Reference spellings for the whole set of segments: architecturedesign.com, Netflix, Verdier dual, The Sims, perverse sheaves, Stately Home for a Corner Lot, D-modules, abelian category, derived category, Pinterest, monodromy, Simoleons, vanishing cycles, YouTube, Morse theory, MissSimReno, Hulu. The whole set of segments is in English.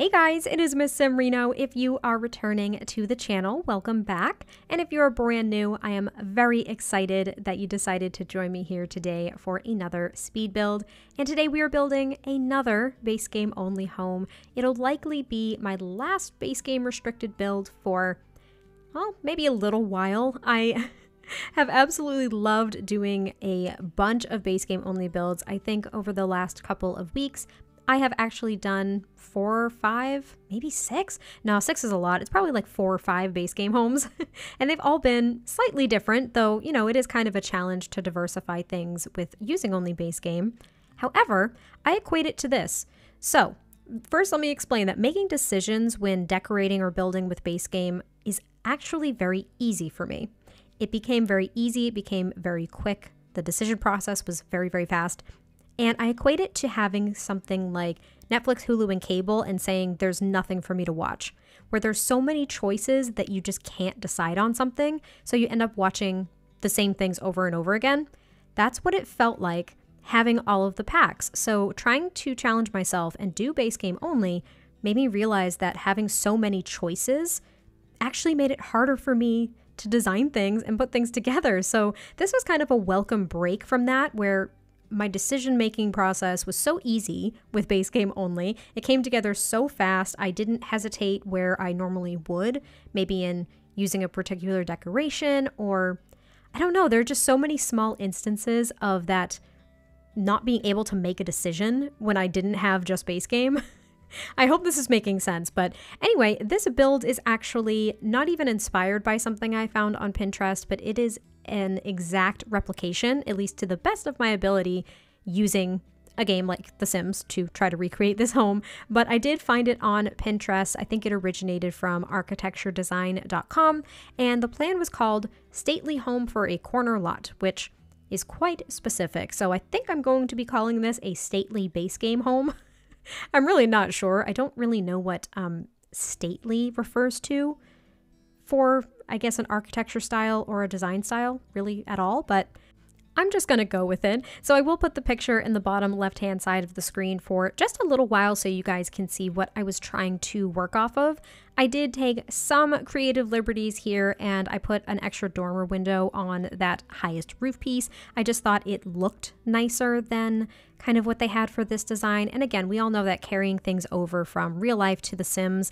Hey guys, it is MissSimReno. If you are returning to the channel, welcome back. And if you're brand new, I am very excited that you decided to join me here today for another speed build. And today we are building another base game only home. It'll likely be my last base game restricted build for, well, maybe a little while. I have absolutely loved doing a bunch of base game only builds. I think over the last couple of weeks, I have actually done 4 or 5, maybe 6. No, 6 is a lot. It's probably like 4 or 5 base game homes. And they've all been slightly different, though, you know, it is kind of a challenge to diversify things with using only base game. However, I equate it to this. So first, let me explain that making decisions when decorating or building with base game is actually very easy for me. It became very easy. It became very quick. The decision process was very, very fast. And I equate it to having something like Netflix, Hulu, and cable and saying there's nothing for me to watch, where there's so many choices that you just can't decide on something. So you end up watching the same things over and over again. That's what it felt like having all of the packs. So trying to challenge myself and do base game only made me realize that having so many choices actually made it harder for me to design things and put things together. So this was kind of a welcome break from that, where my decision-making process was so easy with base game only. It came together so fast. I didn't hesitate where I normally would, maybe in using a particular decoration, or I don't know, there are just so many small instances of that not being able to make a decision when I didn't have just base game. I hope this is making sense, but anyway, this build is actually not even inspired by something I found on Pinterest, but it is an exact replication, at least to the best of my ability, using a game like The Sims to try to recreate this home. But I did find it on Pinterest. I think it originated from architecturedesign.com, and the plan was called Stately Home for a Corner Lot, which is quite specific. So I think I'm going to be calling this a stately base game home. I'm really not sure. I don't really know what stately refers to for, I guess, an architecture style or a design style really at all, but I'm just gonna go with it. So I will put the picture in the bottom left-hand side of the screen for just a little while so you guys can see what I was trying to work off of. I did take some creative liberties here, and I put an extra dormer window on that highest roof piece. I just thought it looked nicer than kind of what they had for this design. And again, we all know that carrying things over from real life to The Sims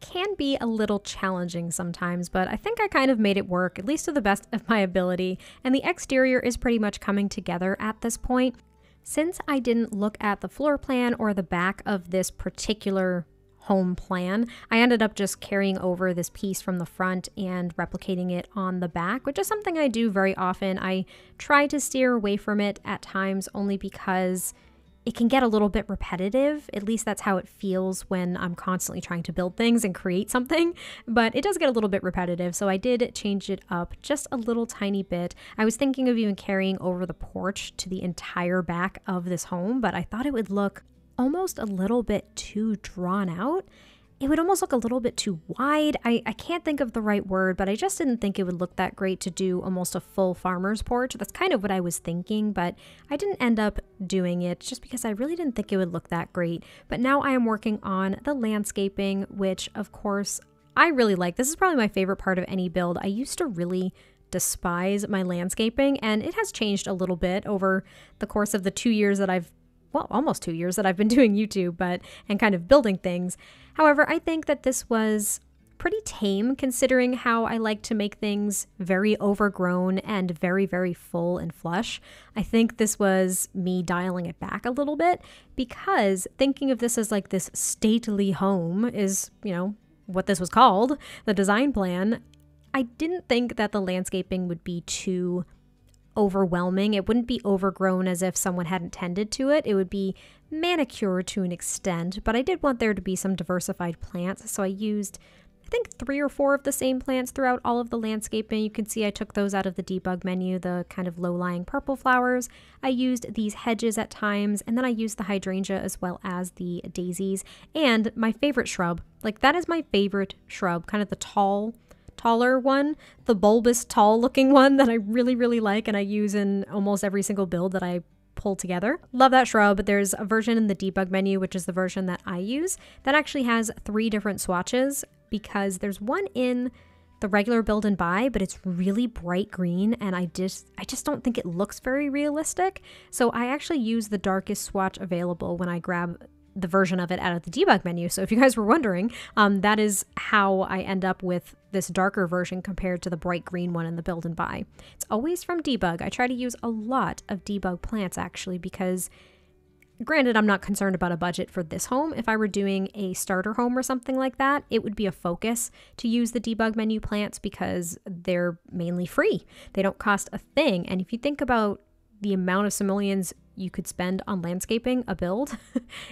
can be a little challenging sometimes, but I think I kind of made it work, at least to the best of my ability, and the exterior is pretty much coming together at this point. Since I didn't look at the floor plan or the back of this particular home plan, I ended up just carrying over this piece from the front and replicating it on the back, which is something I do very often. I try to steer away from it at times only because it can get a little bit repetitive. At least that's how it feels when I'm constantly trying to build things and create something, but it does get a little bit repetitive. So I did change it up just a little tiny bit. I was thinking of even carrying over the porch to the entire back of this home, but I thought it would look almost a little bit too drawn out. It would almost look a little bit too wide. I can't think of the right word, but I just didn't think it would look that great to do almost a full farmer's porch. That's kind of what I was thinking, but I didn't end up doing it just because I really didn't think it would look that great. But now I am working on the landscaping, which of course I really like. This is probably my favorite part of any build. I used to really despise my landscaping, and it has changed a little bit over the course of the 2 years that I've almost 2 years that I've been doing YouTube, and kind of building things. However, I think that this was pretty tame considering how I like to make things very overgrown and very, very full and flush. I think this was me dialing it back a little bit, because thinking of this as like this stately home is, you know, what this was called, the design plan. I didn't think that the landscaping would be too overwhelming. It wouldn't be overgrown as if someone hadn't tended to it. It would be manicured to an extent, but I did want there to be some diversified plants. So I used, I think, 3 or 4 of the same plants throughout all of the landscaping. You can see I took those out of the debug menu, the kind of low-lying purple flowers. I used these hedges at times, and then I used the hydrangea as well as the daisies and my favorite shrub. Like, that is my favorite shrub, kind of the taller one, the bulbous tall looking one that I really, really like, and I use in almost every single build that I pull together. Love that shrub, but there's a version in the debug menu, which is the version that I use, that actually has 3 different swatches because there's one in the regular build and buy, but it's really bright green and I just don't think it looks very realistic. So I actually use the darkest swatch available when I grab the version of it out of the debug menu. So if you guys were wondering, that is how I end up with this darker version compared to the bright green one in the build and buy. It's always from debug. I try to use a lot of debug plants actually, because granted, I'm not concerned about a budget for this home. If I were doing a starter home or something like that, it would be a focus to use the debug menu plants because they're mainly free. They don't cost a thing. And if you think about the amount of simoleons you could spend on landscaping a build,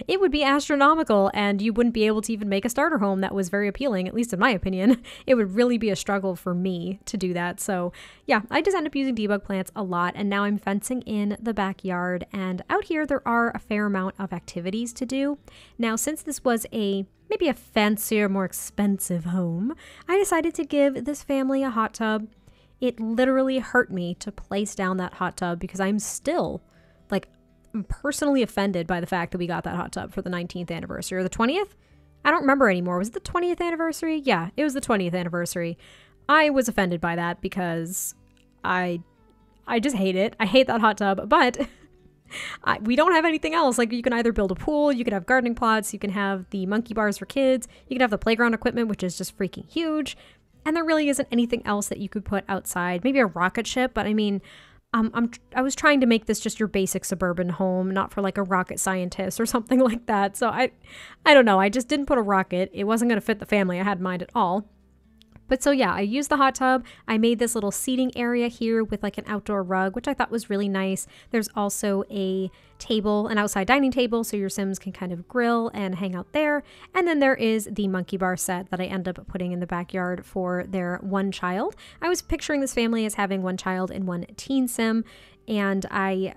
it would be astronomical and you wouldn't be able to even make a starter home that was very appealing, at least in my opinion. It would really be a struggle for me to do that. So yeah, I just end up using debug plants a lot, and now I'm fencing in the backyard, and out here there are a fair amount of activities to do. Now, since this was maybe a fancier, more expensive home, I decided to give this family a hot tub. It literally hurt me to place down that hot tub because I'm still I'm personally offended by the fact that we got that hot tub for the 19th anniversary or the 20th. I don't remember anymore. Was it the 20th anniversary? Yeah, it was the 20th anniversary. I was offended by that because I just hate it. I hate that hot tub, but we don't have anything else. Like, you can either build a pool, you can have gardening plots, you can have the monkey bars for kids, you can have the playground equipment, which is just freaking huge. And there really isn't anything else that you could put outside. Maybe a rocket ship, but I mean, I was trying to make this just your basic suburban home, not for like a rocket scientist or something like that. So I don't know. I just didn't put a rocket. It wasn't going to fit the family I had in mind at all. But so yeah, I used the hot tub. I made this little seating area here with like an outdoor rug, which I thought was really nice. There's also a table, an outside dining table, so your Sims can kind of grill and hang out there. And then there is the monkey bar set that I end up putting in the backyard for their one child. I was picturing this family as having one child and one teen Sim, and I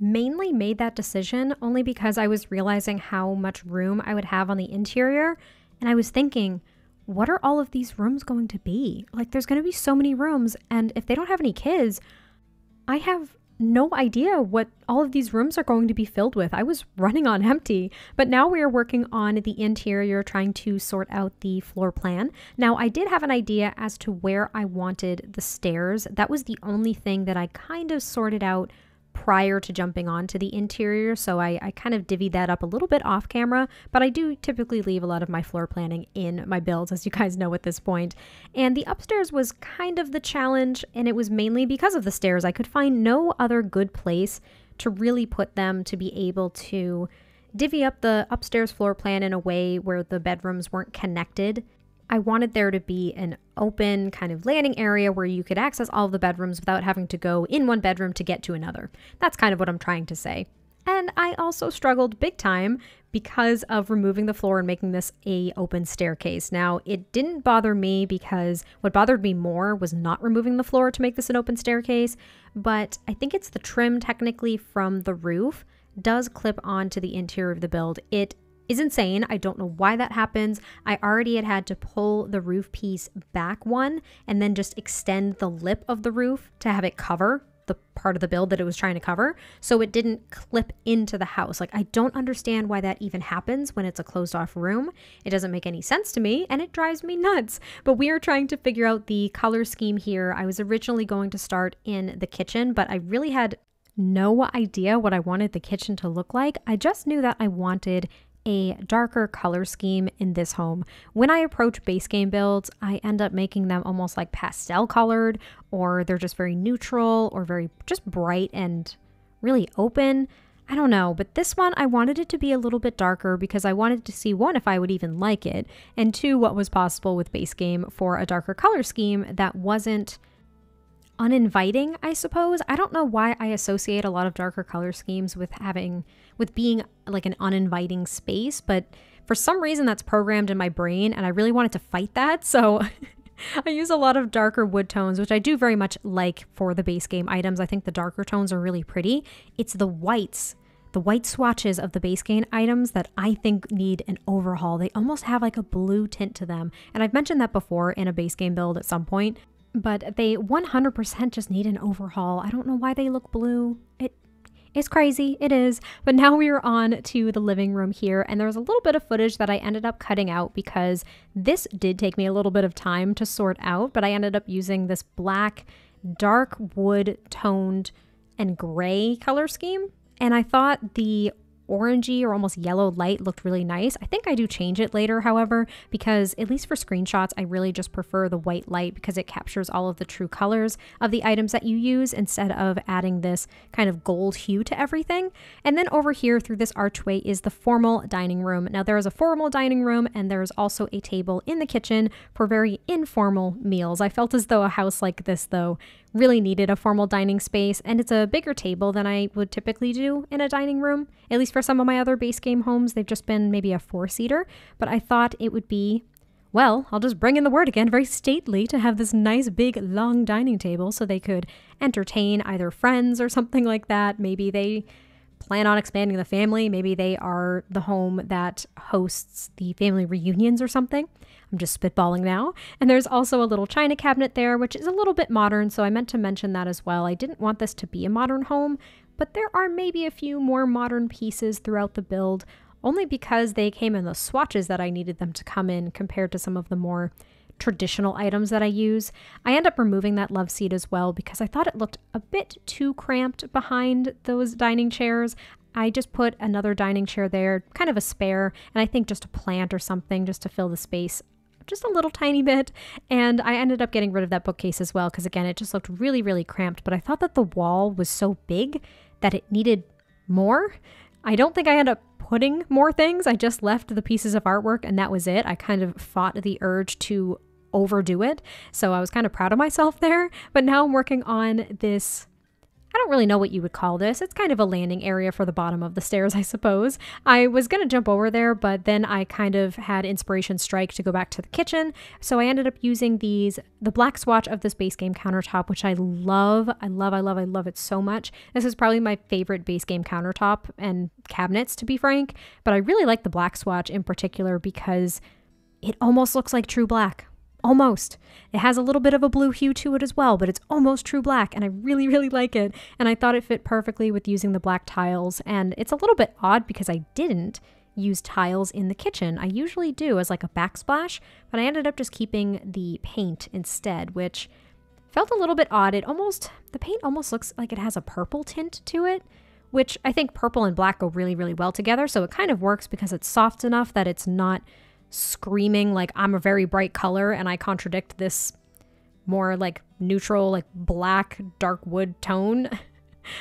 mainly made that decision only because I was realizing how much room I would have on the interior, and I was thinking, what are all of these rooms going to be? Like, there's going to be so many rooms, and if they don't have any kids, I have no idea what all of these rooms are going to be filled with. I was running on empty, but now we are working on the interior, trying to sort out the floor plan. Now, I did have an idea as to where I wanted the stairs. That was the only thing that I kind of sorted out prior to jumping onto the interior, so I kind of divvied that up a little bit off camera, but I do typically leave a lot of my floor planning in my builds, as you guys know at this point. And the upstairs was kind of the challenge, and it was mainly because of the stairs. I could find no other good place to really put them to be able to divvy up the upstairs floor plan in a way where the bedrooms weren't connected. I wanted there to be an open kind of landing area where you could access all of the bedrooms without having to go in one bedroom to get to another. That's kind of what I'm trying to say. And I also struggled big time because of removing the floor and making this an open staircase. Now, it didn't bother me because what bothered me more was not removing the floor to make this an open staircase, but I think it's the trim technically from the roof does clip onto the interior of the build. It is insane. I don't know why that happens. I already had to pull the roof piece back one and then just extend the lip of the roof to have it cover the part of the build that it was trying to cover, so it didn't clip into the house. Like, I don't understand why that even happens when it's a closed off room. It doesn't make any sense to me, and it drives me nuts. But we are trying to figure out the color scheme here. I was originally going to start in the kitchen, but I really had no idea what I wanted the kitchen to look like. I just knew that I wanted a darker color scheme in this home. When I approach base game builds, I end up making them almost like pastel colored, or they're just very neutral or very just bright and really open. I don't know, but this one I wanted it to be a little bit darker because I wanted to see, one, if I would even like it, and two, what was possible with base game for a darker color scheme that wasn't uninviting, I suppose. I don't know why I associate a lot of darker color schemes with being like an uninviting space, but for some reason that's programmed in my brain and I really wanted to fight that. So I use a lot of darker wood tones, which I do very much like for the base game items. I think the darker tones are really pretty. It's the whites, the white swatches of the base game items that I think need an overhaul. They almost have like a blue tint to them. And I've mentioned that before in a base game build at some point, but they 100% just need an overhaul. I don't know why they look blue. It It's crazy, it is. But now we are on to the living room here, and there's a little bit of footage that I ended up cutting out because this did take me a little bit of time to sort out, but I ended up using this black, dark wood toned and gray color scheme. And I thought the orangey or almost yellow light looked really nice. I think I do change it later, however, because at least for screenshots, I really just prefer the white light because it captures all of the true colors of the items that you use instead of adding this kind of gold hue to everything. And then over here through this archway is the formal dining room. Now there is a formal dining room and there's also a table in the kitchen for very informal meals. I felt as though a house like this though really needed a formal dining space, and it's a bigger table than I would typically do in a dining room. At least for some of my other base game homes, they've just been maybe a 4-seater, but I thought it would be, well, I'll just bring in the word again, very stately to have this nice big long dining table so they could entertain either friends or something like that. Maybe they plan on expanding the family. Maybe they are the home that hosts the family reunions or something. I'm just spitballing now. And there's also a little china cabinet there, which is a little bit modern, so I meant to mention that as well. I didn't want this to be a modern home, but there are maybe a few more modern pieces throughout the build, only because they came in the swatches that I needed them to come in compared to some of the more traditional items that I use. I end up removing that love seat as well because I thought it looked a bit too cramped behind those dining chairs. I just put another dining chair there, kind of a spare, and I think just a plant or something just to fill the space just a little tiny bit. And I ended up getting rid of that bookcase as well because again, it just looked really, really cramped, but I thought that the wall was so big that it needed more. I don't think I ended up putting more things. I just left the pieces of artwork and that was it. I kind of fought the urge to overdo it. So I was kind of proud of myself there, but now I'm working on this. I don't really know what you would call this. It's kind of a landing area for the bottom of the stairs, I suppose. I was going to jump over there, but then I kind of had inspiration strike to go back to the kitchen. So I ended up using the black swatch of this base game countertop, which I love. I love it so much. This is probably my favorite base game countertop and cabinets, to be frank, but I really like the black swatch in particular because it almost looks like true black. Almost. It has a little bit of a blue hue to it as well, but it's almost true black and I really, really like it. And I thought it fit perfectly with using the black tiles. And it's a little bit odd because I didn't use tiles in the kitchen. I usually do as like a backsplash, but I ended up just keeping the paint instead, which felt a little bit odd. It almost, the paint almost looks like it has a purple tint to it, which I think purple and black go really, really well together. So it kind of works because it's soft enough that it's not screaming like I'm a very bright color and I contradict this more like neutral, like black, dark wood tone.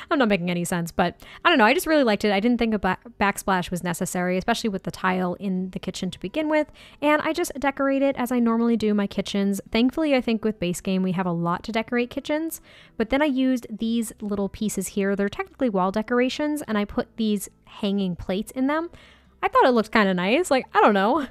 I'm not making any sense, but I don't know. I just really liked it. I didn't think a backsplash was necessary, especially with the tile in the kitchen to begin with. And I just decorate it as I normally do my kitchens. Thankfully, I think with base game, we have a lot to decorate kitchens, but then I used these little pieces here. They're technically wall decorations and I put these hanging plates in them. I thought it looked kind of nice. Like, I don't know.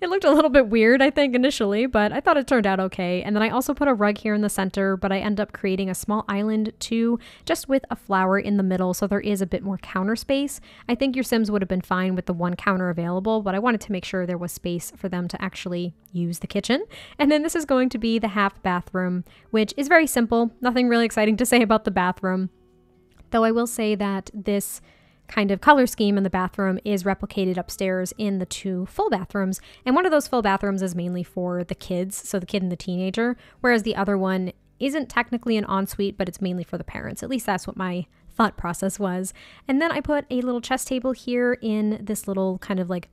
It looked a little bit weird, I think, initially, but I thought it turned out okay. And then I also put a rug here in the center, but I end up creating a small island too, just with a flower in the middle. So there is a bit more counter space. I think your Sims would have been fine with the one counter available, but I wanted to make sure there was space for them to actually use the kitchen. And then this is going to be the half bathroom, which is very simple. Nothing really exciting to say about the bathroom. Though I will say that this kind of color scheme in the bathroom is replicated upstairs in the two full bathrooms. And one of those full bathrooms is mainly for the kids, so the kid and the teenager, whereas the other one isn't technically an ensuite, but it's mainly for the parents. At least that's what my thought process was. And then I put a little chess table here in this little kind of like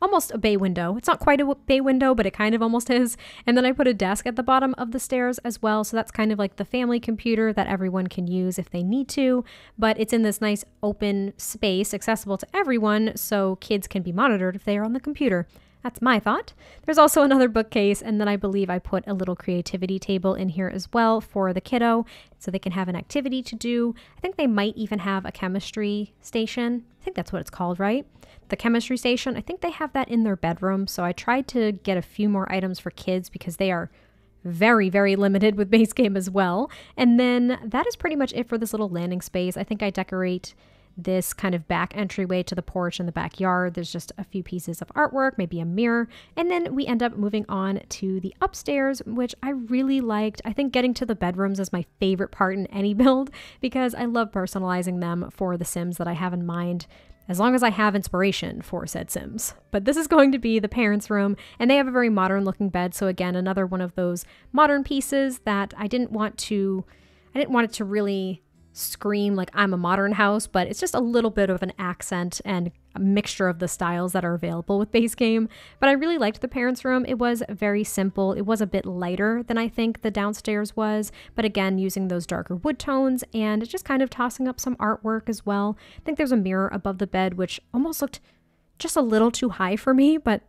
almost a bay window. It's not quite a bay window, but it kind of almost is. And then I put a desk at the bottom of the stairs as well. So that's kind of like the family computer that everyone can use if they need to, but it's in this nice open space accessible to everyone so kids can be monitored if they are on the computer. That's my thought. There's also another bookcase, and then I believe I put a little creativity table in here as well for the kiddo so they can have an activity to do. I think they might even have a chemistry station. I think that's what it's called, right? The chemistry station. I think they have that in their bedroom. So I tried to get a few more items for kids because they are very, very limited with base game as well. And then that is pretty much it for this little landing space. I think I decorate this kind of back entryway to the porch and the backyard. There's just a few pieces of artwork, maybe a mirror, and then we end up moving on to the upstairs, which I really liked. I think getting to the bedrooms is my favorite part in any build because I love personalizing them for the Sims that I have in mind, as long as I have inspiration for said Sims. But this is going to be the parents' room, and they have a very modern looking bed. So again, another one of those modern pieces that I didn't want it to really scream like I'm a modern house, but it's just a little bit of an accent and a mixture of the styles that are available with base game. But I really liked the parents' room. It was very simple. It was a bit lighter than I think the downstairs was, but again, using those darker wood tones and just kind of tossing up some artwork as well. I think there's a mirror above the bed, which almost looked just a little too high for me, but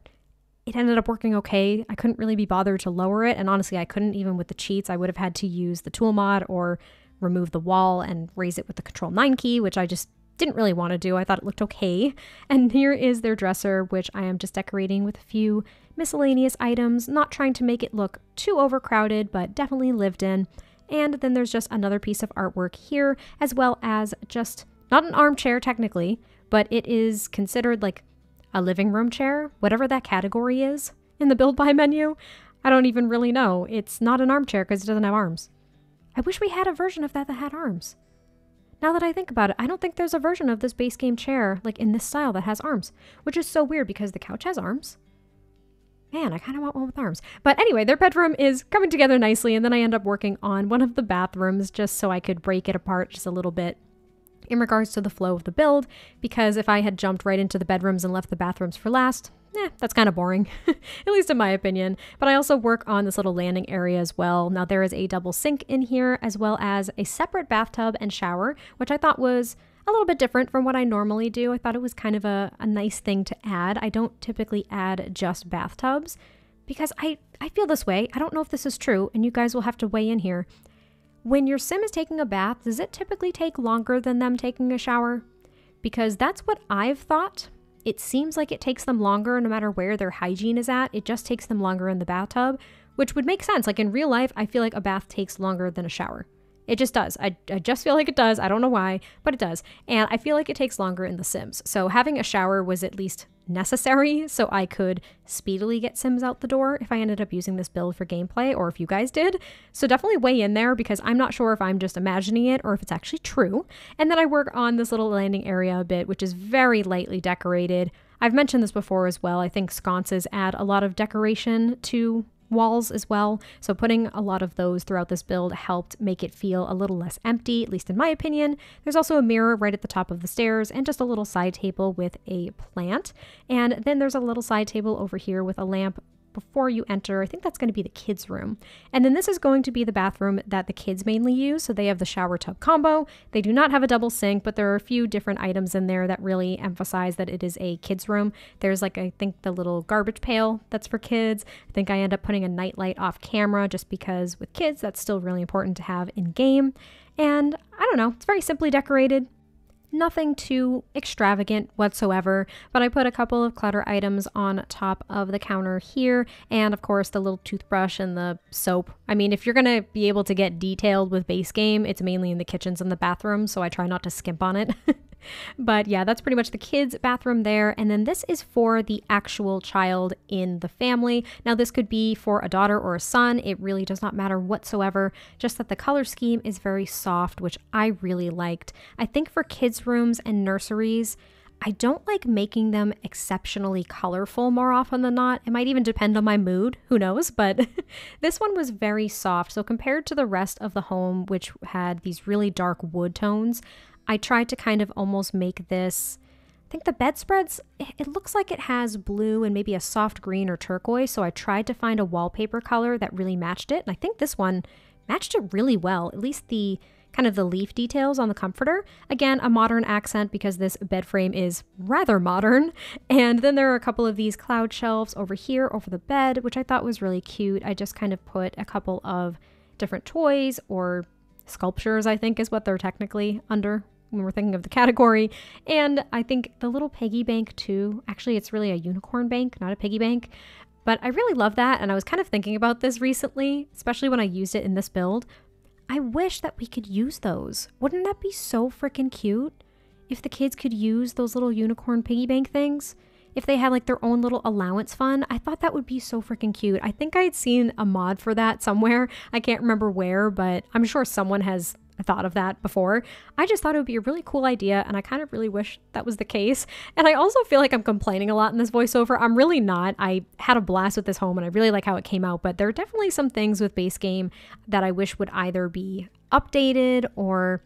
it ended up working okay. I couldn't really be bothered to lower it, and honestly, I couldn't even with the cheats. I would have had to use the tool mod or remove the wall and raise it with the Control-9 key, which I just didn't really want to do. I thought it looked okay. And here is their dresser, which I am just decorating with a few miscellaneous items, not trying to make it look too overcrowded, but definitely lived in. And then there's just another piece of artwork here, as well as just not an armchair technically, but it is considered like a living room chair, whatever that category is in the build by menu. I don't even really know. It's not an armchair because it doesn't have arms. I wish we had a version of that that had arms. Now that I think about it, I don't think there's a version of this base game chair, like in this style, that has arms, which is so weird because the couch has arms. Man, I kind of want one with arms. But anyway, their bedroom is coming together nicely, and then I end up working on one of the bathrooms just so I could break it apart just a little bit in regards to the flow of the build, because if I had jumped right into the bedrooms and left the bathrooms for last, that's kind of boring, at least in my opinion. But I also work on this little landing area as well. Now there is a double sink in here, as well as a separate bathtub and shower, which I thought was a little bit different from what I normally do. I thought it was kind of a nice thing to add. I don't typically add just bathtubs because I feel this way. I don't know if this is true, and you guys will have to weigh in here. When your Sim is taking a bath, does it typically take longer than them taking a shower? Because that's what I've thought. It seems like it takes them longer no matter where their hygiene is at. It just takes them longer in the bathtub, which would make sense. Like in real life, I feel like a bath takes longer than a shower. It just does. I just feel like it does. I don't know why, but it does. And I feel like it takes longer in The Sims. So having a shower was at least necessary so I could speedily get Sims out the door if I ended up using this build for gameplay, or if you guys did. So definitely weigh in there, because I'm not sure if I'm just imagining it or if it's actually true. And then I work on this little landing area a bit, which is very lightly decorated. I've mentioned this before as well. I think sconces add a lot of decoration to walls as well, so putting a lot of those throughout this build helped make it feel a little less empty, at least in my opinion. There's also a mirror right at the top of the stairs and just a little side table with a plant, and then there's a little side table over here with a lamp before you enter. I think that's going to be the kids' room. And then this is going to be the bathroom that the kids mainly use. So they have the shower tub combo. They do not have a double sink, but there are a few different items in there that really emphasize that it is a kids' room. There's like, I think, the little garbage pail that's for kids. I think I end up putting a nightlight off camera just because with kids, that's still really important to have in game. And I don't know, it's very simply decorated. Nothing too extravagant whatsoever, but I put a couple of clutter items on top of the counter here, and of course the little toothbrush and the soap. I mean, if you're gonna be able to get detailed with base game, it's mainly in the kitchens and the bathrooms, so I try not to skimp on it. But yeah, that's pretty much the kids' bathroom there. And then this is for the actual child in the family. Now this could be for a daughter or a son. It really does not matter whatsoever, just that the color scheme is very soft, which I really liked. I think for kids' rooms and nurseries, I don't like making them exceptionally colorful more often than not. It might even depend on my mood, who knows, but this one was very soft. So compared to the rest of the home, which had these really dark wood tones, I tried to kind of almost make this, I think the bedspreads, it looks like it has blue and maybe a soft green or turquoise, so I tried to find a wallpaper color that really matched it, and I think this one matched it really well, at least the kind of the leaf details on the comforter. Again, a modern accent because this bed frame is rather modern. And then there are a couple of these cloud shelves over here over the bed, which I thought was really cute. I just kind of put a couple of different toys or sculptures, I think is what they're technically under when we're thinking of the category. And I think the little piggy bank too, actually it's really a unicorn bank, not a piggy bank, but I really love that. And I was kind of thinking about this recently, especially when I used it in this build. I wish that we could use those. Wouldn't that be so freaking cute? if the kids could use those little unicorn piggy bank things, if they had like their own little allowance fund, I thought that would be so freaking cute. I think I had seen a mod for that somewhere. I can't remember where, but I'm sure someone has thought of that before. I just thought it would be a really cool idea, and I kind of really wish that was the case. And I also feel like I'm complaining a lot in this voiceover. I'm really not. I had a blast with this home, and I really like how it came out, but there are definitely some things with base game that I wish would either be updated or,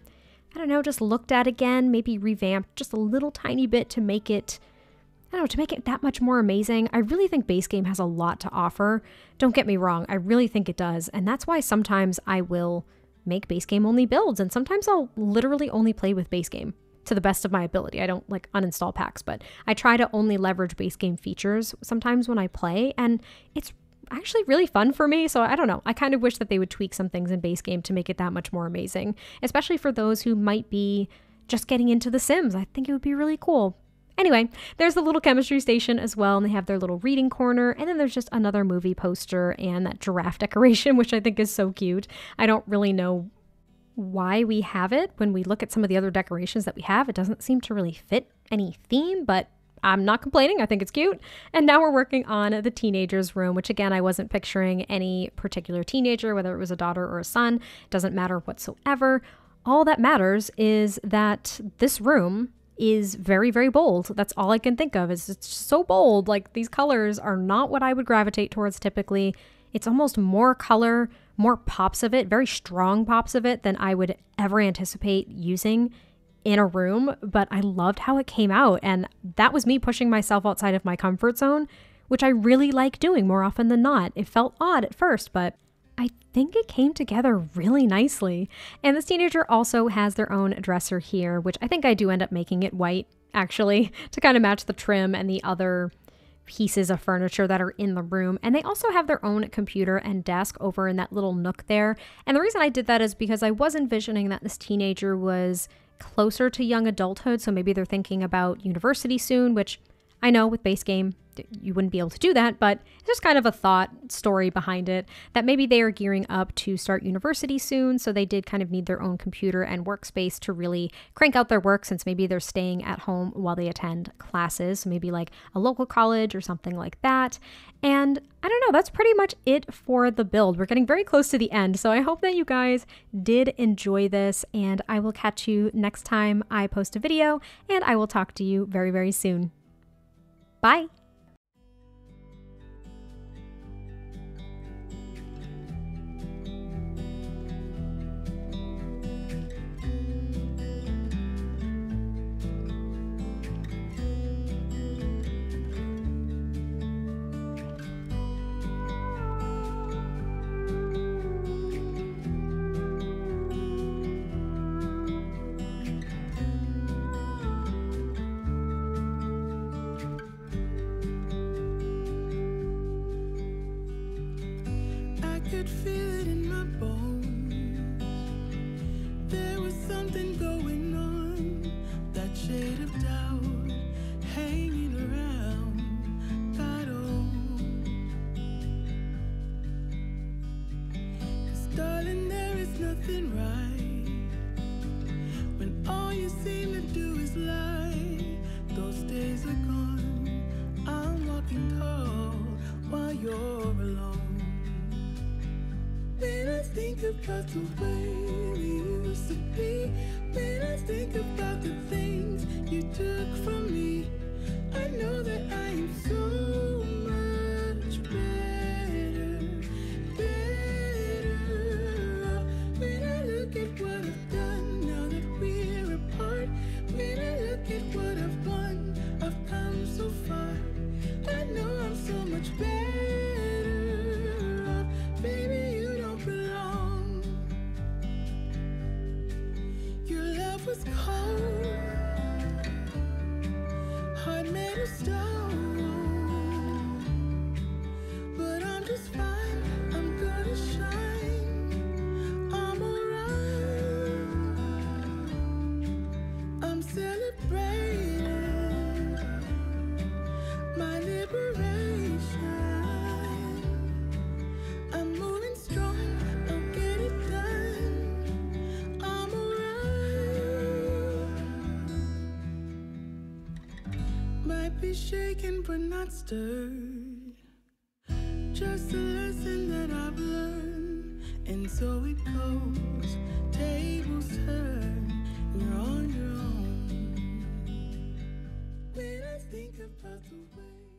I don't know, just looked at again, maybe revamped just a little tiny bit to make it, I don't know, to make it that much more amazing. I really think base game has a lot to offer. Don't get me wrong, I really think it does, and that's why sometimes I will make base game only builds, and sometimes I'll literally only play with base game to the best of my ability. I don't like uninstall packs, but I try to only leverage base game features sometimes when I play, and it's actually really fun for me. So I don't know, I kind of wish that they would tweak some things in base game to make it that much more amazing, especially for those who might be just getting into The Sims. I think it would be really cool. Anyway, there's the little chemistry station as well, and they have their little reading corner, and then there's just another movie poster and that giraffe decoration, which I think is so cute. I don't really know why we have it. When we look at some of the other decorations that we have, it doesn't seem to really fit any theme, but I'm not complaining. I think it's cute. And now we're working on the teenager's room, which again, I wasn't picturing any particular teenager, whether it was a daughter or a son. It doesn't matter whatsoever. All that matters is that this room is very, very bold. That's all I can think of, is it's so bold. Like, these colors are not what I would gravitate towards typically. It's almost more color, more pops of it, very strong pops of it than I would ever anticipate using in a room, but I loved how it came out, and that was me pushing myself outside of my comfort zone, which I really like doing more often than not. It felt odd at first, but I think it came together really nicely. And this teenager also has their own dresser here, which I think I do end up making it white, actually, to kind of match the trim and the other pieces of furniture that are in the room. And they also have their own computer and desk over in that little nook there. And the reason I did that is because I was envisioning that this teenager was closer to young adulthood, so maybe they're thinking about university soon, which I know with base game, you wouldn't be able to do that, but it's just kind of a thought story behind it, that maybe they are gearing up to start university soon, so they did kind of need their own computer and workspace to really crank out their work, since maybe they're staying at home while they attend classes, so maybe like a local college or something like that. And I don't know, that's pretty much it for the build. We're getting very close to the end, so I hope that you guys did enjoy this, and I will catch you next time I post a video, and I will talk to you very, very soon. Bye! About the way we used to be, when I think about the things you took from me, I know that I am so much better. When I look at what I've done, now that we're apart, when I look at what I've won, I've come so far, I know I'm so much better. is shaken but not stirred. Just a lesson that I've learned. And so it goes, tables turn, you're on your own. When I think about the way